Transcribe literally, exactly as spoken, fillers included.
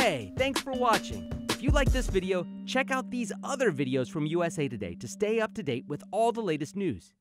Hey, thanks for watching. If you like this video, check out these other videos from U S A Today to stay up to date with all the latest news.